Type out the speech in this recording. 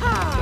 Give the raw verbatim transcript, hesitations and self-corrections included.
Ha-ha!